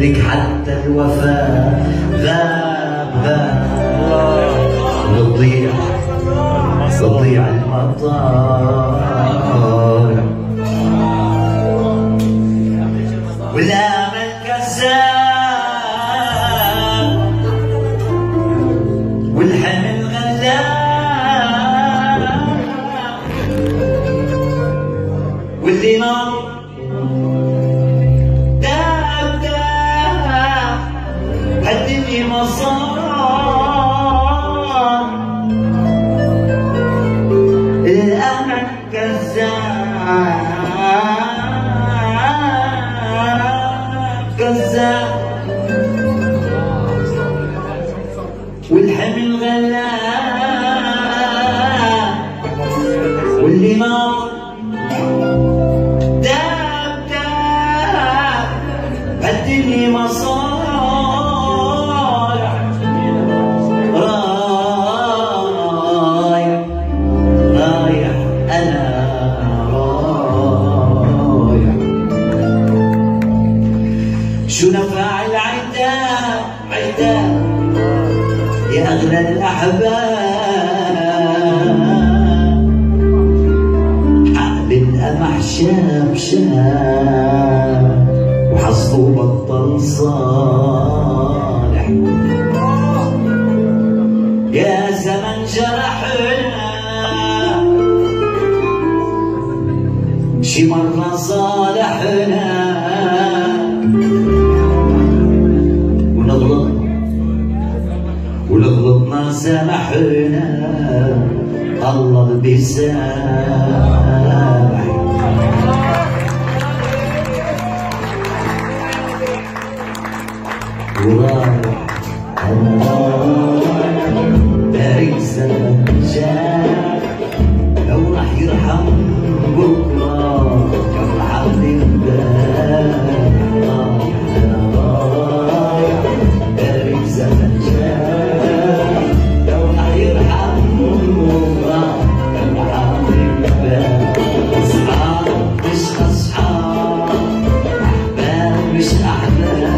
يملك حتى الوفاء ذاب ذاب بتضيع بتضيع المطار ولا من كذاب والحلم الغلاب واللي ناضي هديني مصار الأمل كذاب كذاب والحمل غلاب واللي نار داب داب هديني مصار شنفاء العتاب عتاب يا أغلى الأحباب عقل قمح شاب شاب وحظه بطل صالح يا زمن جرحنا شي مرة صالحنا ولغلطنا سامحنا الله بيسامح وراح بارك زمن جاء لو راح يرحم بكره كان رحمني امبارح بارك زمن جاء أصحاب مش أصحاب أحباب مش أحباب